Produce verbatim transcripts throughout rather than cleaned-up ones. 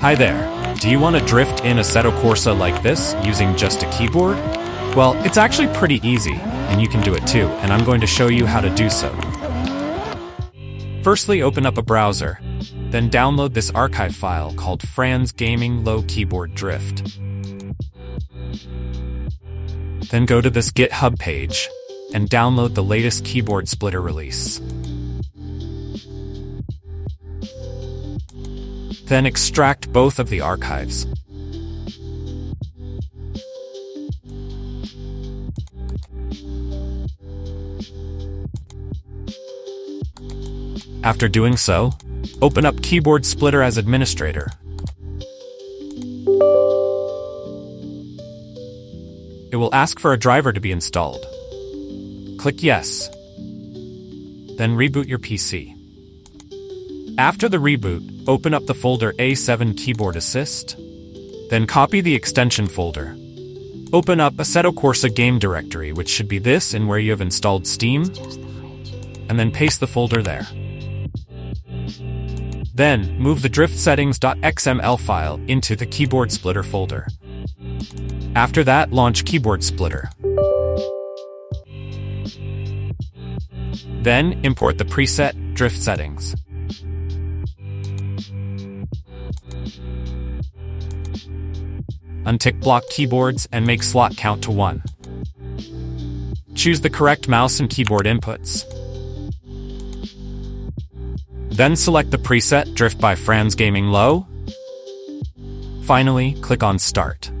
Hi there. Do you want to drift in Assetto Corsa like this, using just a keyboard? Well, it's actually pretty easy, and you can do it too, and I'm going to show you how to do so. Firstly, open up a browser, then download this archive file called Franz Gaming Low Keyboard Drift. Then go to this GitHub page, and download the latest Keyboard Splitter release. Then extract both of the archives. After doing so, open up Keyboard Splitter as administrator. It will ask for a driver to be installed. Click yes. Then reboot your P C. After the reboot, open up the folder A seven Keyboard Assist, then copy the extension folder. Open up Assetto Corsa game directory, which should be this and where you have installed Steam, and then paste the folder there. Then, move the drift settings.xml file into the Keyboard Splitter folder. After that, launch Keyboard Splitter. Then, import the preset drift settings. Untick block keyboards and make slot count to one. Choose the correct mouse and keyboard inputs. Then select the preset Drift by Franz Gaming Low. Finally, click on Start.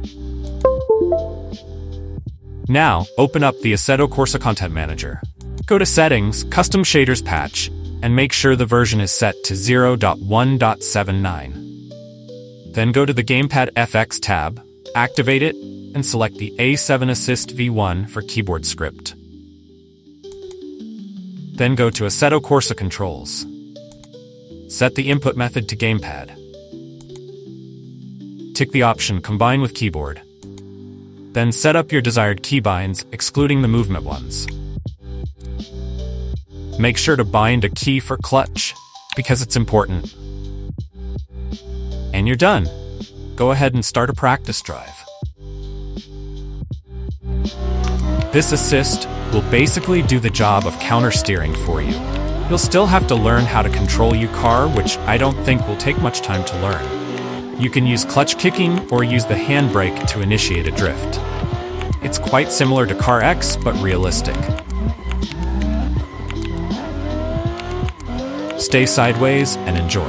Now, open up the Assetto Corsa Content Manager. Go to Settings, Custom Shaders Patch, and make sure the version is set to zero point one point seventy-nine. Then go to the Gamepad F X tab, activate it, and select the A seven Assist V one for keyboard script. Then go to Assetto Corsa Controls. Set the input method to gamepad. Tick the option Combine with Keyboard. Then set up your desired keybinds, excluding the movement ones. Make sure to bind a key for clutch, because it's important. And you're done. Go ahead and start a practice drive. This assist will basically do the job of counter-steering for you. You'll still have to learn how to control your car, which I don't think will take much time to learn. You can use clutch kicking or use the handbrake to initiate a drift. It's quite similar to CarX, but realistic. Stay sideways and enjoy.